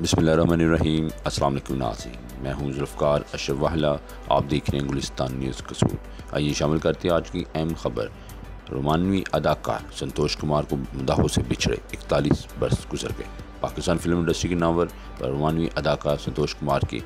बिस्मिल्लाहिर्रहमानिर्रहीम। अस्सलाम वालेकुम नाज़रीन, मैं हूं ज़ुल्फ़िकार अशरफ वाहला। आप देख रहे हैं गुलिस्तान न्यूज़ कसूर। आइए शामिल करते हैं आज की अहम खबर। रोमानवी अदाकार संतोष कुमार को मदाहों से बिछड़े 41 बरस गुजर गए। पाकिस्तान फिल्म इंडस्ट्री के नामवर रोमानवी अदाकार संतोष कुमार की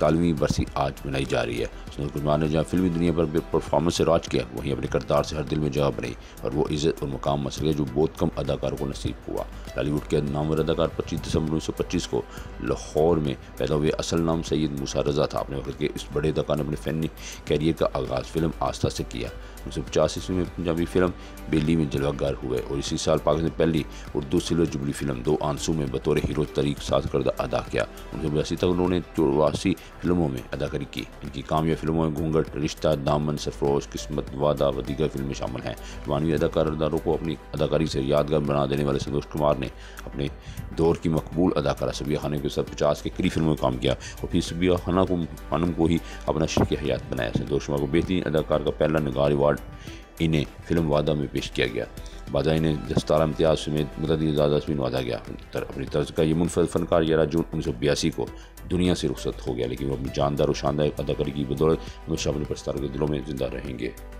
41वीं बरसी आज मनाई जा रही है। संतोष कुमार ने जहाँ फिल्मी दुनिया पर परफॉर्मेंस से राज किया, वहीं अपने किरदार से हर दिल में जगह बनाई और वो इज़्ज़त और मकाम हासिल किया जो बहुत कम अदाकारों को नसीब हुआ। टॉलीवुड के नामवर अदाकार 25 दिसंबर 1925 को लाहौर में पैदा हुए। असल नाम सैयद मूसा रजा था। अपने वक्त के इस बड़े अदाकार ने अपने फैनी कैरियर का आगाज़ फिल्म आस्था से किया। 1950 में पंजाबी फिल्म बेली में जलवागार हुए और इसी साल पाकिस्तान पहली उर्दू सिल्वर जुबली फिल्म दो आंसू में बतौर हीरो तरीक साथ करदा अदा किया। 1982 तक उन्होंने 84 फिल्मों में अदाकारी की। इनकी कामयाब फिल्मों में घूंघट, रिश्ता, दामन, सरफरोश, किस्मत, वादा व दीगर फिल्में शामिल हैं। रोमानवी अदाकारों को अपनी अदाकारी से यादगार बना देने वाले संतोष कुमार ने अपने दौर की मकबूल अदाकारा सुबेहा खान के साथ 50 के करीब फिल्मों में काम किया और फिर सुबेहा खान को ही अपना शरीक हयात बनाया। संतोष कुमार को बेहतरीन अदाकार का पहला निगार अवार्ड इन्हें फिल्म वादा में पेश किया गया। वादा इन्हें 17 इम्तियाज समेत मतदी इजाज़त भी नवाजा गया। अपनी तर्ज का ये मुनफरद फ़नकार 11 जून 1982 को दुनिया से रुखसत हो गया, लेकिन वो अपनी जानदार और शानदार अदाकारी की बदौलत हमेशा अपने प्रस्तार के दिलों में जिंदा रहेंगे।